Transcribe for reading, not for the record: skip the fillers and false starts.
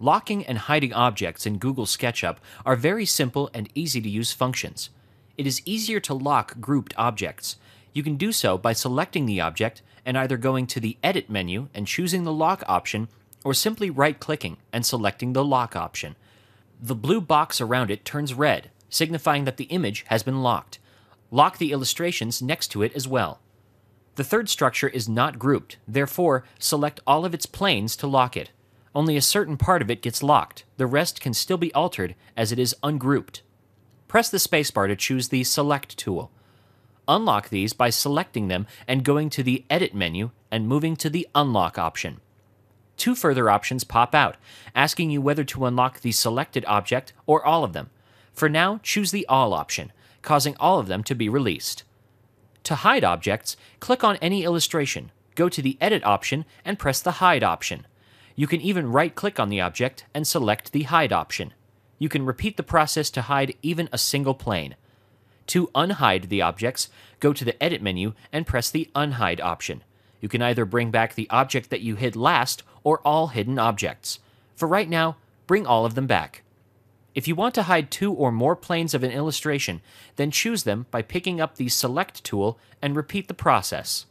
Locking and hiding objects in Google SketchUp are very simple and easy-to-use functions. It is easier to lock grouped objects. You can do so by selecting the object and either going to the Edit menu and choosing the Lock option, or simply right-clicking and selecting the Lock option. The blue box around it turns red, signifying that the image has been locked. Lock the illustrations next to it as well. The third structure is not grouped, therefore select all of its planes to lock it. Only a certain part of it gets locked. The rest can still be altered as it is ungrouped. Press the spacebar to choose the Select tool. Unlock these by selecting them and going to the Edit menu and moving to the Unlock option. Two further options pop out, asking you whether to unlock the selected object or all of them. For now, choose the All option, causing all of them to be released. To hide objects, click on any illustration, go to the Edit option, and press the Hide option. You can even right-click on the object and select the Hide option. You can repeat the process to hide even a single plane. To unhide the objects, go to the Edit menu and press the Unhide option. You can either bring back the object that you hid last or all hidden objects. For right now, bring all of them back. If you want to hide two or more planes of an illustration, then choose them by picking up the Select tool and repeat the process.